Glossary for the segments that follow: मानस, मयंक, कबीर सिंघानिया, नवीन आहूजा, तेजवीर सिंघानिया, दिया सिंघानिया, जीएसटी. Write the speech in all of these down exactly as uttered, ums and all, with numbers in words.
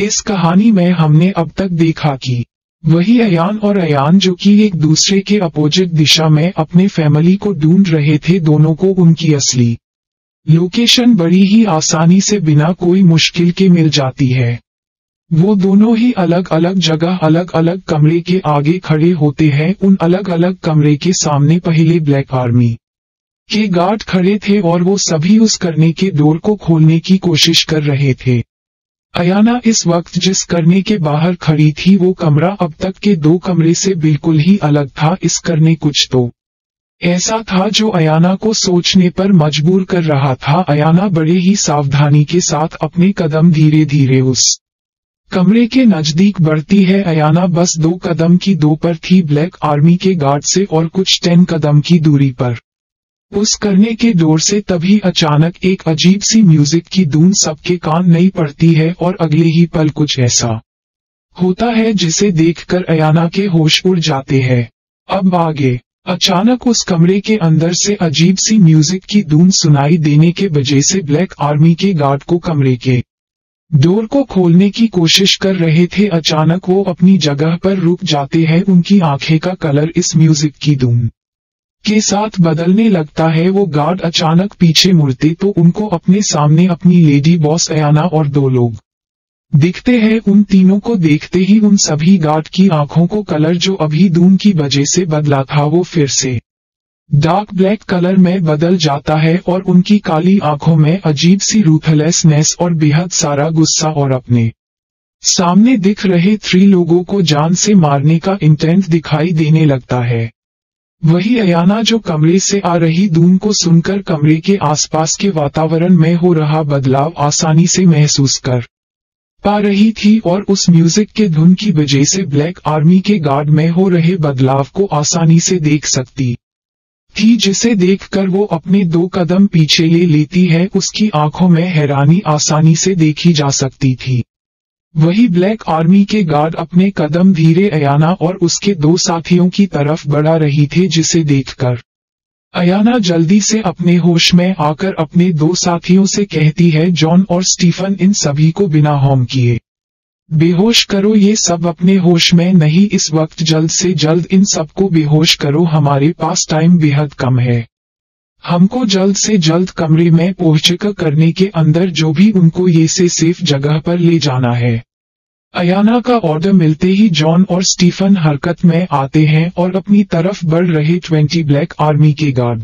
इस कहानी में हमने अब तक देखा कि वही अयान और अयान जो कि एक दूसरे के अपोजिट दिशा में अपने फैमिली को ढूंढ रहे थे, दोनों को उनकी असली लोकेशन बड़ी ही आसानी से बिना कोई मुश्किल के मिल जाती है। वो दोनों ही अलग अलग जगह अलग अलग कमरे के आगे खड़े होते हैं। उन अलग अलग कमरे के सामने पहले ब्लैक आर्मी के गार्ड खड़े थे और वो सभी उस करने के डोर को खोलने की कोशिश कर रहे थे। अयाना इस वक्त जिस करने के बाहर खड़ी थी वो कमरा अब तक के दो कमरे से बिल्कुल ही अलग था। इस करने कुछ तो ऐसा था जो अयाना को सोचने पर मजबूर कर रहा था। अयाना बड़े ही सावधानी के साथ अपने कदम धीरे धीरे उस कमरे के नजदीक बढ़ती है। अयाना बस दो कदम की दूरी पर थी ब्लैक आर्मी के गार्ड से और कुछ टेन कदम की दूरी पर उस करने के डोर से। तभी अचानक एक अजीब सी म्यूजिक की धुन सबके कान नहीं पड़ती है और अगले ही पल कुछ ऐसा होता है जिसे देखकर अयाना के होश उड़ जाते हैं। अब आगे अचानक उस कमरे के अंदर से अजीब सी म्यूजिक की धुन सुनाई देने के वजह से ब्लैक आर्मी के गार्ड को कमरे के डोर को खोलने की कोशिश कर रहे थे। अचानक वो अपनी जगह पर रुक जाते हैं। उनकी आंखें का कलर इस म्यूजिक की धुन के साथ बदलने लगता है। वो गार्ड अचानक पीछे मुड़ते तो उनको अपने सामने अपनी लेडी बॉस अयाना और दो लोग दिखते हैं। उन तीनों को देखते ही उन सभी गार्ड की आंखों को कलर जो अभी धूम की वजह से बदला था वो फिर से डार्क ब्लैक कलर में बदल जाता है और उनकी काली आंखों में अजीब सी रूथलेसनेस और बेहद सारा गुस्सा और अपने सामने दिख रहे थ्री लोगों को जान से मारने का इंटेंट दिखाई देने लगता है। वही अयाना जो कमरे से आ रही धूम को सुनकर कमरे के आसपास के वातावरण में हो रहा बदलाव आसानी से महसूस कर पा रही थी और उस म्यूजिक के धुन की वजह से ब्लैक आर्मी के गार्ड में हो रहे बदलाव को आसानी से देख सकती थी, जिसे देखकर वो अपने दो कदम पीछे ले लेती है। उसकी आंखों में हैरानी आसानी से देखी जा सकती थी। वही ब्लैक आर्मी के गार्ड अपने कदम धीरे अयाना और उसके दो साथियों की तरफ बढ़ा रही थे, जिसे देखकर अयाना जल्दी से अपने होश में आकर अपने दो साथियों से कहती है, जॉन और स्टीफन, इन सभी को बिना होम किए बेहोश करो। ये सब अपने होश में नहीं, इस वक्त जल्द से जल्द इन सबको बेहोश करो। हमारे पास टाइम बेहद कम है। हमको जल्द से जल्द कमरे में पहुंचकर करने के अंदर जो भी उनको ये से सेफ जगह पर ले जाना है। अयाना का ऑर्डर मिलते ही जॉन और स्टीफन हरकत में आते हैं और अपनी तरफ बढ़ रहे ट्वेंटी ब्लैक आर्मी के गार्ड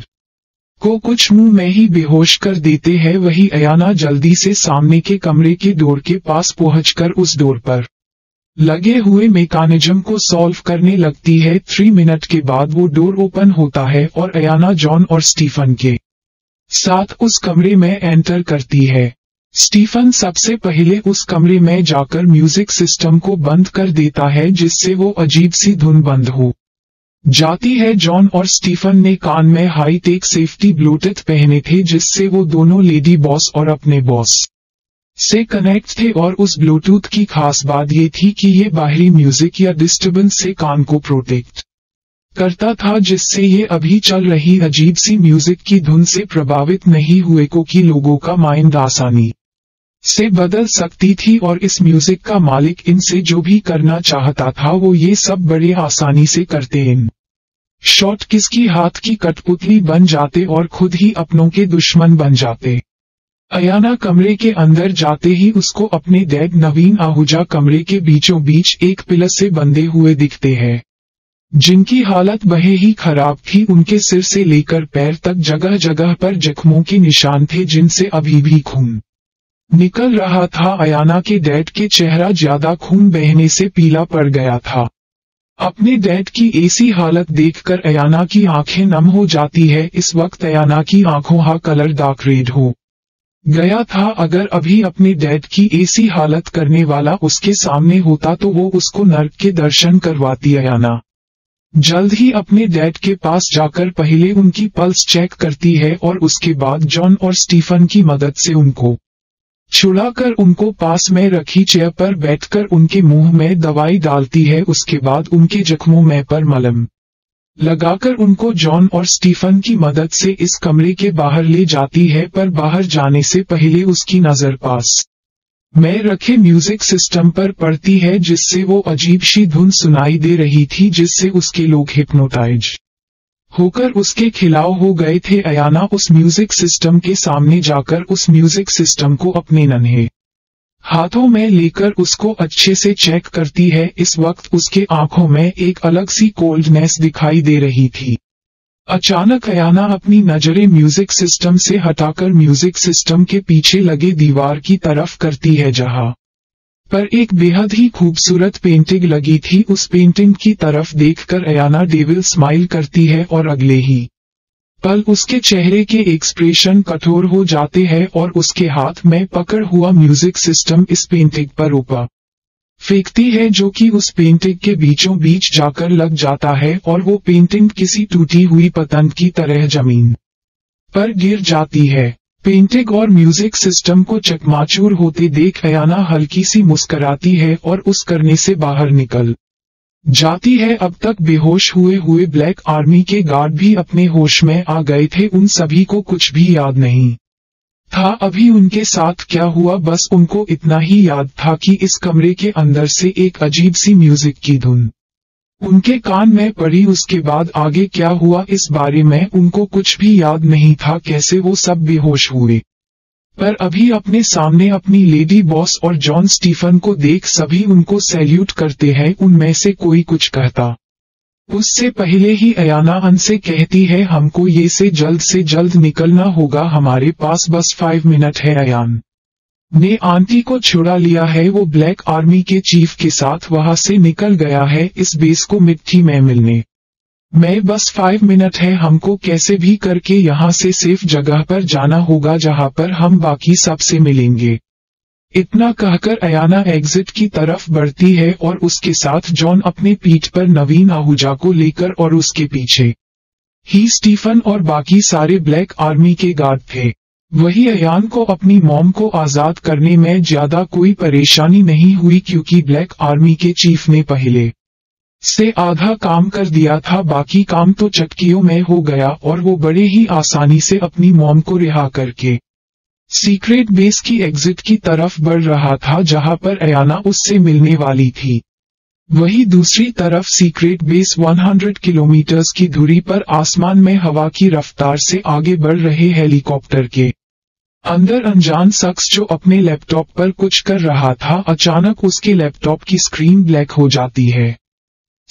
को कुछ मुंह में ही बेहोश कर देते हैं। वही अयाना जल्दी से सामने के कमरे के डोर के पास पहुंचकर उस डोर पर लगे हुए मेकानिज्म को सॉल्व करने लगती है। थ्री मिनट के बाद वो डोर ओपन होता है और अयाना जॉन और स्टीफन के साथ उस कमरे में एंटर करती है। स्टीफन सबसे पहले उस कमरे में जाकर म्यूजिक सिस्टम को बंद कर देता है, जिससे वो अजीब सी धुन बंद हो जाती है। जॉन और स्टीफन ने कान में हाई टेक सेफ्टी ब्लूटूथ पहने थे, जिससे वो दोनों लेडी बॉस और अपने बॉस से कनेक्ट थे और उस ब्लूटूथ की खास बात ये थी कि ये बाहरी म्यूजिक या डिस्टर्बेंस से कान को प्रोटेक्ट करता था, जिससे ये अभी चल रही अजीब सी म्यूजिक की धुन से प्रभावित नहीं हुए, को कि लोगों का माइंड आसानी से बदल सकती थी और इस म्यूजिक का मालिक इनसे जो भी करना चाहता था वो ये सब बड़े आसानी से करते। इन शॉर्ट किसकी हाथ की कठपुतली बन जाते और खुद ही अपनों के दुश्मन बन जाते। अयाना कमरे के अंदर जाते ही उसको अपने डैड नवीन आहूजा कमरे के बीचों बीच एक पिलर से बंधे हुए दिखते हैं, जिनकी हालत बहे ही खराब थी। उनके सिर से लेकर पैर तक जगह जगह पर जख्मों के निशान थे, जिनसे अभी भी खून निकल रहा था। अयाना के डैड के चेहरा ज्यादा खून बहने से पीला पड़ गया था। अपने डैड की ऐसी हालत देखकर अयाना की आंखें नम हो जाती है। इस वक्त अयाना की आंखों का कलर डार्क रेड हो गया था। अगर अभी अपने डैड की ऐसी हालत करने वाला उसके सामने होता तो वो उसको नर्क के दर्शन करवाती। अयाना जल्द ही अपने डैड के पास जाकर पहले उनकी पल्स चेक करती है और उसके बाद जॉन और स्टीफन की मदद से उनको छुड़ाकर उनको पास में रखी चेयर पर बैठकर उनके मुंह में दवाई डालती है। उसके बाद उनके जख्मों में पर मलहम लगाकर उनको जॉन और स्टीफन की मदद से इस कमरे के बाहर ले जाती है। पर बाहर जाने से पहले उसकी नजर पास मैं रखे म्यूजिक सिस्टम पर पड़ती है, जिससे वो अजीब सी धुन सुनाई दे रही थी जिससे उसके लोग हिप्नोटाइज होकर उसके खिलाव हो गए थे। अयाना उस म्यूजिक सिस्टम के सामने जाकर उस म्यूजिक सिस्टम को अपने नन्हे हाथों में लेकर उसको अच्छे से चेक करती है। इस वक्त उसके आंखों में एक अलग सी कोल्डनेस दिखाई दे रही थी। अचानक अयाना अपनी नजरें म्यूजिक सिस्टम से हटाकर म्यूजिक सिस्टम के पीछे लगे दीवार की तरफ करती है, जहां पर एक बेहद ही खूबसूरत पेंटिंग लगी थी। उस पेंटिंग की तरफ देखकर अयाना डेविल स्माइल करती है और अगले ही पल उसके चेहरे के एक्सप्रेशन कठोर हो जाते हैं और उसके हाथ में पकड़ हुआ म्यूजिक सिस्टम इस पेंटिंग पर ऊपर फेंकती है, जो कि उस पेंटिंग के बीचों बीच जाकर लग जाता है और वो पेंटिंग किसी टूटी हुई पतंग की तरह जमीन पर गिर जाती है। पेंटिंग और म्यूजिक सिस्टम को चकमाचूर होते देख अयाना हल्की सी मुस्कराती है और उस करने से बाहर निकल जाती है। अब तक बेहोश हुए हुए ब्लैक आर्मी के गार्ड भी अपने होश में आ गए थे। उन सभी को कुछ भी याद नहीं था अभी उनके साथ क्या हुआ, बस उनको इतना ही याद था कि इस कमरे के अंदर से एक अजीब सी म्यूजिक की धुन उनके कान में पड़ी। उसके बाद आगे क्या हुआ इस बारे में उनको कुछ भी याद नहीं था, कैसे वो सब बेहोश हुए। पर अभी अपने सामने अपनी लेडी बॉस और जॉन स्टीफन को देख सभी उनको सैल्यूट करते हैं। उनमें से कोई कुछ कहता उससे पहले ही अयाना अन से कहती है, हमको ये से जल्द से जल्द निकलना होगा, हमारे पास बस फाइव मिनट है। अयान ने आंटी को छुड़ा लिया है, वो ब्लैक आर्मी के चीफ के साथ वहां से निकल गया है। इस बेस को मिट्टी में मिलने में बस फाइव मिनट है, हमको कैसे भी करके यहाँ से सेफ जगह पर जाना होगा जहाँ पर हम बाकी सबसे मिलेंगे। इतना कहकर अयाना एग्जिट की तरफ बढ़ती है और उसके साथ जॉन अपने पीठ पर नवीन आहूजा को लेकर और उसके पीछे ही स्टीफन और बाकी सारे ब्लैक आर्मी के गार्ड थे। वही अयान को अपनी मॉम को आजाद करने में ज्यादा कोई परेशानी नहीं हुई, क्योंकि ब्लैक आर्मी के चीफ ने पहले से आधा काम कर दिया था, बाकी काम तो चटकियों में हो गया और वो बड़े ही आसानी से अपनी मॉम को रिहा करके सीक्रेट बेस की एग्जिट की तरफ बढ़ रहा था जहां पर अयाना उससे मिलने वाली थी। वही दूसरी तरफ सीक्रेट बेस सौ किलोमीटर की दूरी पर आसमान में हवा की रफ्तार से आगे बढ़ रहे हेलीकॉप्टर के अंदर अनजान शख्स जो अपने लैपटॉप पर कुछ कर रहा था, अचानक उसके लैपटॉप की स्क्रीन ब्लैक हो जाती है।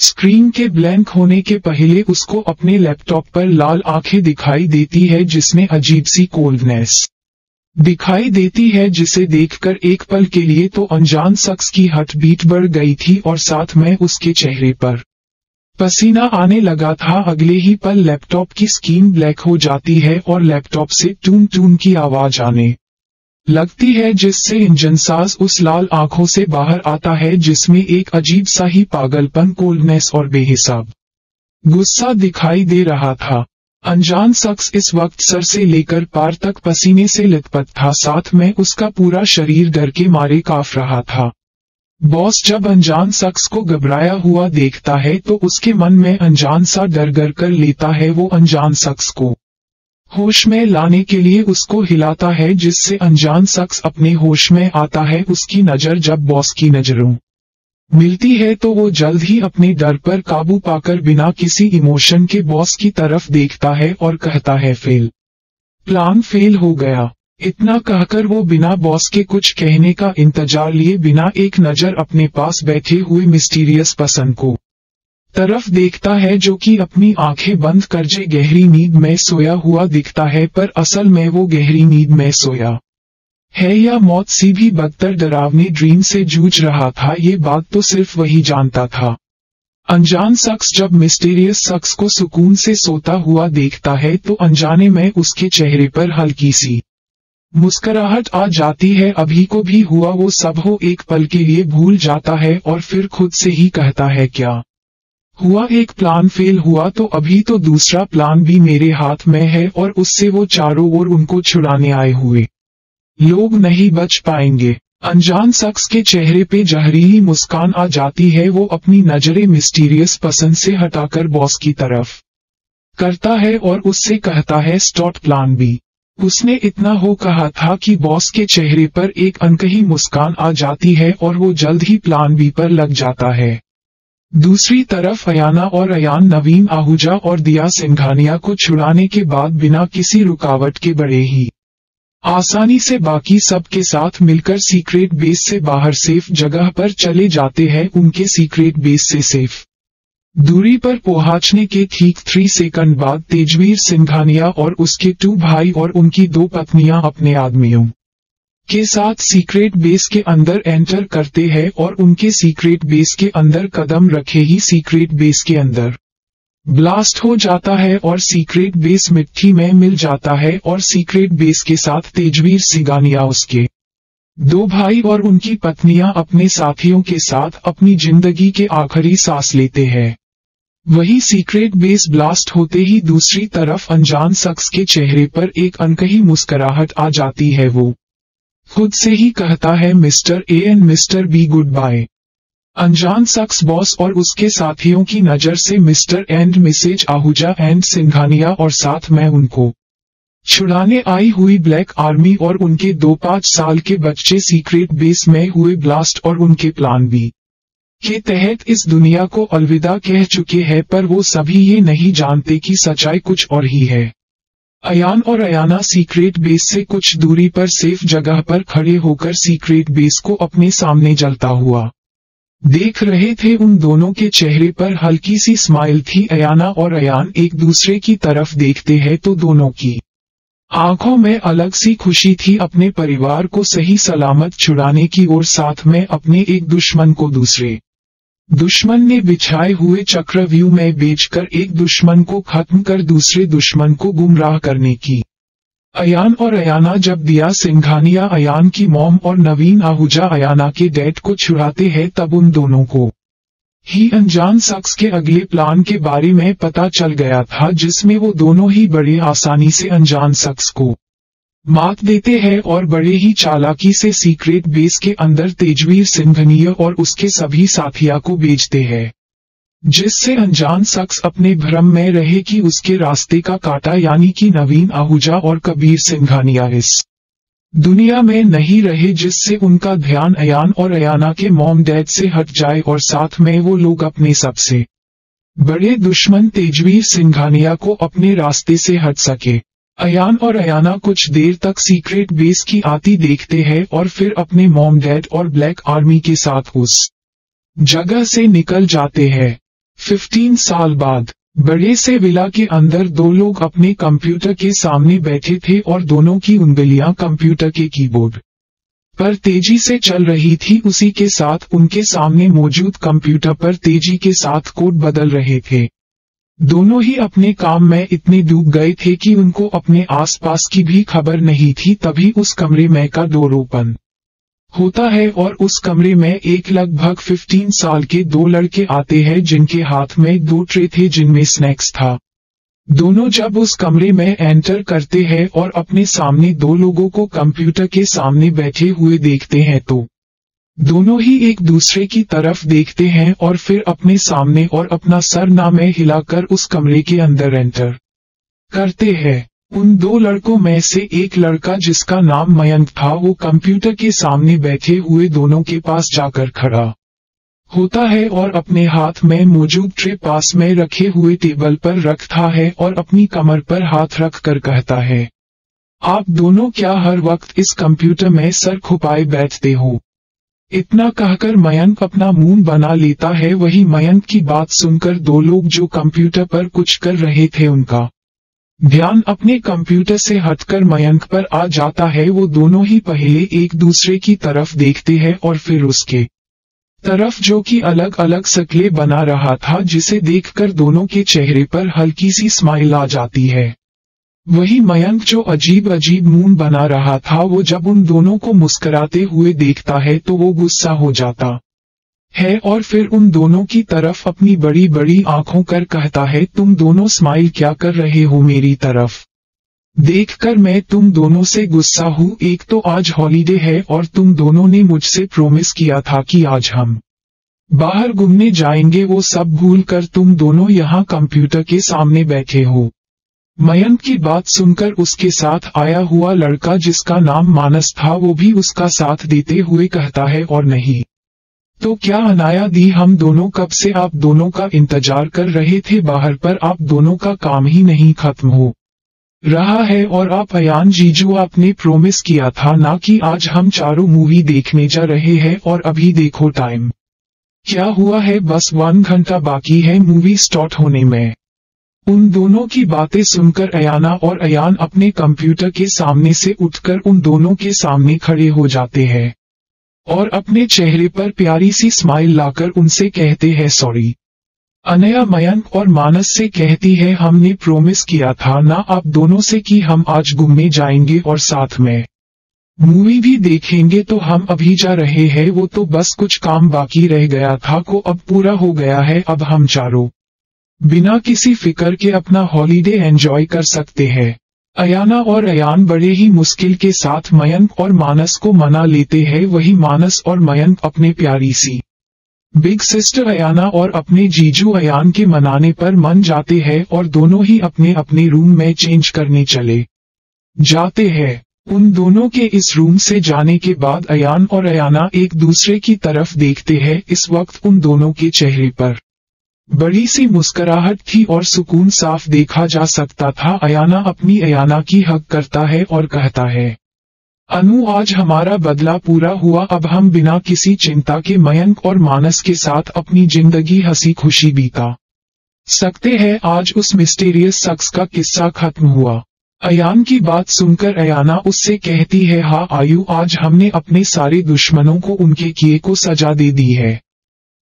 स्क्रीन के ब्लैंक होने के पहले उसको अपने लैपटॉप पर लाल आंखें दिखाई देती है जिसमें अजीब सी कोल्डनेस दिखाई देती है, जिसे देखकर एक पल के लिए तो अनजान शख्स की हर्टबीट बढ़ गई थी और साथ में उसके चेहरे पर पसीना आने लगा था। अगले ही पल लैपटॉप की स्क्रीन ब्लैक हो जाती है और लैपटॉप से टून टून की आवाज आने लगती है, जिससे इंजनसाज उस लाल आंखों से बाहर आता है जिसमें एक अजीब सा ही पागलपन, कोल्डनेस और बेहिसाब गुस्सा दिखाई दे रहा था। अनजान शख्स इस वक्त सर से लेकर पार तक पसीने से लथपथ था, साथ में उसका पूरा शरीर डर के मारे कांप रहा था। बॉस जब अनजान शख्स को घबराया हुआ देखता है तो उसके मन में अनजान सा डर गर कर लेता है। वो अनजान शख्स को होश में लाने के लिए उसको हिलाता है, जिससे अनजान शख्स अपने होश में आता है। उसकी नज़र जब बॉस की नज़रों मिलती है तो वो जल्द ही अपने डर पर काबू पाकर बिना किसी इमोशन के बॉस की तरफ देखता है और कहता है, फेल प्लान फेल हो गया। इतना कहकर वो बिना बॉस के कुछ कहने का इंतजार लिए बिना एक नज़र अपने पास बैठे हुए मिस्टीरियस पर्सन को तरफ देखता है, जो कि अपनी आंखें बंद करके गहरी नींद में सोया हुआ दिखता है, पर असल में वो गहरी नींद में सोया है या मौत सी भी बदतर डरावने ड्रीम से जूझ रहा था, ये बात तो सिर्फ वही जानता था। अनजान शख्स जब मिस्टीरियस शख्स को सुकून से सोता हुआ देखता है तो अनजाने में उसके चेहरे पर हल्की सी मुस्कुराहट आ जाती है। अभी को भी हुआ वो सब हो एक पल के लिए भूल जाता है और फिर खुद से ही कहता है, क्या हुआ, एक प्लान फेल हुआ तो अभी तो दूसरा प्लान भी मेरे हाथ में है और उससे वो चारों ओर उनको छुड़ाने आए हुए लोग नहीं बच पाएंगे। अनजान शख्स के चेहरे पे जहरीली मुस्कान आ जाती है। वो अपनी नजरें मिस्टीरियस पर्सन से हटाकर बॉस की तरफ करता है और उससे कहता है, स्टॉप प्लान बी। उसने इतना हो कहा था कि बॉस के चेहरे पर एक अनकही मुस्कान आ जाती है और वो जल्द ही प्लान बी पर लग जाता है। दूसरी तरफ अयाना और अयान नवीन आहूजा और दिया सिंघानिया को छुड़ाने के बाद बिना किसी रुकावट के बड़े ही आसानी से बाकी सब के साथ मिलकर सीक्रेट बेस से बाहर सेफ जगह पर चले जाते हैं। उनके सीक्रेट बेस से सेफ दूरी पर पहुंचने के ठीक थ्री सेकंड बाद तेजवीर सिंघानिया और उसके टू भाई और उनकी दो पत्नियां अपने आदमियों के साथ सीक्रेट बेस के अंदर एंटर करते हैं और उनके सीक्रेट बेस के अंदर कदम रखे ही सीक्रेट बेस के अंदर ब्लास्ट हो जाता है और सीक्रेट बेस मिट्टी में मिल जाता है। और सीक्रेट बेस के साथ तेजवीर सिंघानिया उसके दो भाई और उनकी पत्नियां अपने साथियों के साथ अपनी जिंदगी के आखिरी सांस लेते हैं। वही सीक्रेट बेस ब्लास्ट होते ही दूसरी तरफ अनजान शख्स के चेहरे पर एक अनकही मुस्कुराहट आ जाती है। वो खुद से ही कहता है Mr A and Mr B goodbye. अनजान शख्स बॉस और उसके साथियों की नज़र से Mr and Mrs Ahuja and Singhania और साथ में उनको छुड़ाने आई हुई ब्लैक आर्मी और उनके दो पाँच साल के बच्चे सीक्रेट बेस में हुए ब्लास्ट और उनके प्लान बी के तहत इस दुनिया को अलविदा कह चुके हैं, पर वो सभी ये नहीं जानते कि सच्चाई कुछ और ही है। अयान और अयाना सीक्रेट बेस से कुछ दूरी पर सेफ जगह पर खड़े होकर सीक्रेट बेस को अपने सामने जलता हुआ देख रहे थे। उन दोनों के चेहरे पर हल्की सी स्माइल थी। अयाना और अयान एक दूसरे की तरफ देखते हैं तो दोनों की आंखों में अलग सी खुशी थी। अपने परिवार को सही सलामत छुड़ाने की और साथ में अपने एक दुश्मन को दूसरे दुश्मन ने बिछाए हुए चक्रव्यूह में बेचकर एक दुश्मन को खत्म कर दूसरे दुश्मन को गुमराह करने की। अयान और अयाना जब दिया सिंघानिया अयान की मॉम और नवीन आहूजा अयाना के डैड को छुड़ाते हैं तब उन दोनों को ही अनजान शख्स के अगले प्लान के बारे में पता चल गया था, जिसमें वो दोनों ही बड़े आसानी से अनजान शख्स को मात देते हैं और बड़े ही चालाकी से सीक्रेट बेस के अंदर तेजवीर सिंघानिया और उसके सभी साथिया को बेचते हैं, जिससे अनजान शख्स अपने भ्रम में रहे कि उसके रास्ते का काटा यानी कि नवीन आहूजा और कबीर सिंघानिया इस दुनिया में नहीं रहे, जिससे उनका ध्यान अयान और अयाना के मॉम डैड से हट जाए और साथ में वो लोग अपने सबसे बड़े दुश्मन तेजवीर सिंघानिया को अपने रास्ते से हट सके। अयान और अयाना कुछ देर तक सीक्रेट बेस की आती देखते हैं और फिर अपने मॉम डैड और ब्लैक आर्मी के साथ उस जगह से निकल जाते हैं। पंद्रह साल बाद बड़े से विला के अंदर दो लोग अपने कंप्यूटर के सामने बैठे थे और दोनों की उंगलियां कंप्यूटर के कीबोर्ड पर तेजी से चल रही थी। उसी के साथ उनके सामने मौजूद कंप्यूटर पर तेजी के साथ कोड बदल रहे थे। दोनों ही अपने काम में इतने डूब गए थे कि उनको अपने आसपास की भी खबर नहीं थी। तभी उस कमरे में का डोर ओपन होता है और उस कमरे में एक लगभग पंद्रह साल के दो लड़के आते हैं, जिनके हाथ में दो ट्रे थे जिनमें स्नैक्स था। दोनों जब उस कमरे में एंटर करते हैं और अपने सामने दो लोगों को कंप्यूटर के सामने बैठे हुए देखते हैं तो दोनों ही एक दूसरे की तरफ देखते हैं और फिर अपने सामने और अपना सर नामे हिलाकर उस कमरे के अंदर एंटर करते हैं। उन दो लड़कों में से एक लड़का जिसका नाम मयंक था वो कंप्यूटर के सामने बैठे हुए दोनों के पास जाकर खड़ा होता है और अपने हाथ में मौजूद ट्रे पास में रखे हुए टेबल पर रखता है और अपनी कमर पर हाथ रख कर कहता है, आप दोनों क्या हर वक्त इस कंप्यूटर में सर खुपाए बैठते हो? इतना कहकर मयंक अपना मुंह बना लेता है। वही मयंक की बात सुनकर दो लोग जो कंप्यूटर पर कुछ कर रहे थे उनका ध्यान अपने कंप्यूटर से हटकर मयंक पर आ जाता है। वो दोनों ही पहले एक दूसरे की तरफ देखते हैं और फिर उसके तरफ जो कि अलग अलग शक्लें बना रहा था, जिसे देखकर दोनों के चेहरे पर हल्की सी स्माइल आ जाती है। वही मयंक जो अजीब अजीब मुंह बना रहा था वो जब उन दोनों को मुस्कुराते हुए देखता है तो वो गुस्सा हो जाता है और फिर उन दोनों की तरफ अपनी बड़ी बड़ी आंखों कर कहता है, तुम दोनों स्माइल क्या कर रहे हो मेरी तरफ देखकर? मैं तुम दोनों से गुस्सा हूं। एक तो आज हॉलीडे है और तुम दोनों ने मुझसे प्रोमिस किया था कि आज हम बाहर घूमने जाएंगे। वो सब भूल कर तुम दोनों यहाँ कंप्यूटर के सामने बैठे हो। मयंक की बात सुनकर उसके साथ आया हुआ लड़का जिसका नाम मानस था वो भी उसका साथ देते हुए कहता है, और नहीं तो क्या अनाया दी, हम दोनों कब से आप दोनों का इंतजार कर रहे थे बाहर, पर आप दोनों का काम ही नहीं खत्म हो रहा है। और आप अयान जीजू, आपने प्रोमिस किया था ना कि आज हम चारों मूवी देखने जा रहे हैं, और अभी देखो टाइम क्या हुआ है, बस वन घंटा बाकी है मूवी स्टार्ट होने में। उन दोनों की बातें सुनकर अयाना और अयान अपने कंप्यूटर के सामने से उठकर उन दोनों के सामने खड़े हो जाते हैं और अपने चेहरे पर प्यारी सी स्माइल लाकर उनसे कहते हैं सॉरी। अनया मयंक और मानस से कहती है, हमने प्रोमिस किया था ना आप दोनों से कि हम आज घूमने जाएंगे और साथ में मूवी भी देखेंगे, तो हम अभी जा रहे हैं, वो तो बस कुछ काम बाकी रह गया था को अब पूरा हो गया है। अब हम चारों बिना किसी फिक्र के अपना हॉलीडे एंजॉय कर सकते हैं। अयाना और अयान बड़े ही मुश्किल के साथ मयंक और मानस को मना लेते हैं, वही मानस और मयंक अपने प्यारी सी बिग सिस्टर अयाना और अपने जीजू अयान के मनाने पर मन जाते हैं और दोनों ही अपने अपने रूम में चेंज करने चले जाते हैं। उन दोनों के इस रूम से जाने के बाद अयान और अयाना एक दूसरे की तरफ देखते हैं। इस वक्त उन दोनों के चेहरे पर बड़ी सी मुस्कुराहट थी और सुकून साफ देखा जा सकता था। अयाना अपनी अयाना की हक करता है और कहता है, अनु आज हमारा बदला पूरा हुआ, अब हम बिना किसी चिंता के मयंक और मानस के साथ अपनी जिंदगी हंसी खुशी बीता सकते हैं, आज उस मिस्टीरियस शख्स का किस्सा खत्म हुआ। अयान की बात सुनकर अयाना उससे कहती है, हाँ आयु, आज हमने अपने सारे दुश्मनों को उनके किए को सजा दे दी है,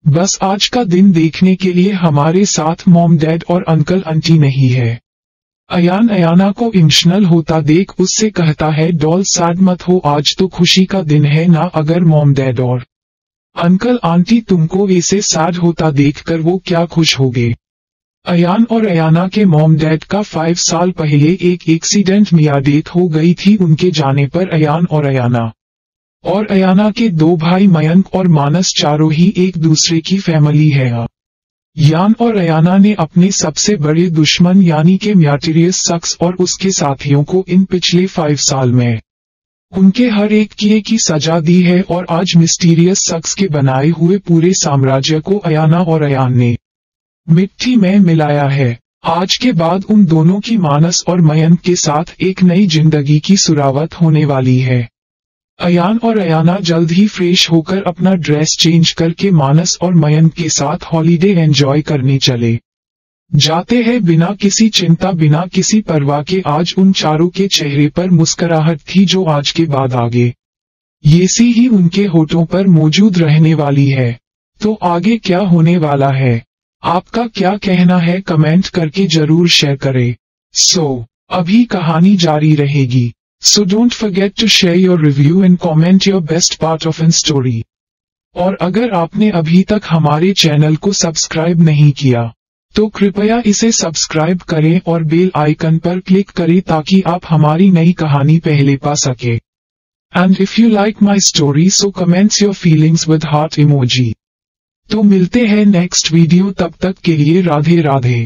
बस आज का दिन देखने के लिए हमारे साथ मॉम डैड और अंकल आंटी नहीं है। अयान अयाना को इमोशनल होता देख उससे कहता है, डॉल सैड मत हो, आज तो खुशी का दिन है ना, अगर मॉम डैड और अंकल आंटी तुमको ऐसे सैड होता देखकर वो क्या खुश होगे। अयान और अयाना के मॉम डैड का फाइव साल पहले एक एक्सीडेंट में डेथ हो गई थी। उनके जाने पर अयान और अयाना और अयाना के दो भाई मयंक और मानस चारों ही एक दूसरे की फैमिली है। अयान और अयाना ने अपने सबसे बड़े दुश्मन यानी के म्याटेरियस शख्स और उसके साथियों को इन पिछले फाइव साल में उनके हर एक किए की सजा दी है और आज मिस्टीरियस शख्स के बनाए हुए पूरे साम्राज्य को अयाना और अयान ने मिट्टी में मिलाया है। आज के बाद उन दोनों की मानस और मयंक के साथ एक नई जिंदगी की शुरुआत होने वाली है। अयान और अयाना जल्द ही फ्रेश होकर अपना ड्रेस चेंज करके मानस और मयंक के साथ हॉलीडे एंजॉय करने चले जाते हैं बिना किसी चिंता बिना किसी परवाह के। आज उन चारों के चेहरे पर मुस्कुराहट थी जो आज के बाद आगे ऐसी ही उनके होठों पर मौजूद रहने वाली है। तो आगे क्या होने वाला है, आपका क्या कहना है, कमेंट करके जरूर शेयर करें। सो अभी कहानी जारी रहेगी। So don't forget to share your review and comment your best part of an story. और अगर आपने अभी तक हमारे चैनल को सब्सक्राइब नहीं किया तो कृपया इसे सब्सक्राइब करें और बेल आइकन पर क्लिक करें ताकि आप हमारी नई कहानी पहले पा सके। And if you like my story so comments your feelings with heart emoji. तो मिलते हैं नेक्स्ट वीडियो, तब तक के लिए राधे राधे।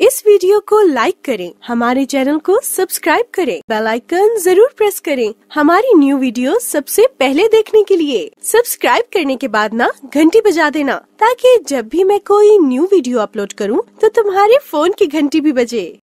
इस वीडियो को लाइक करें, हमारे चैनल को सब्सक्राइब करें, बेल आइकन जरूर प्रेस करें हमारी न्यू वीडियो सबसे पहले देखने के लिए। सब्सक्राइब करने के बाद ना घंटी बजा देना ताकि जब भी मैं कोई न्यू वीडियो अपलोड करूं तो तुम्हारे फोन की घंटी भी बजे।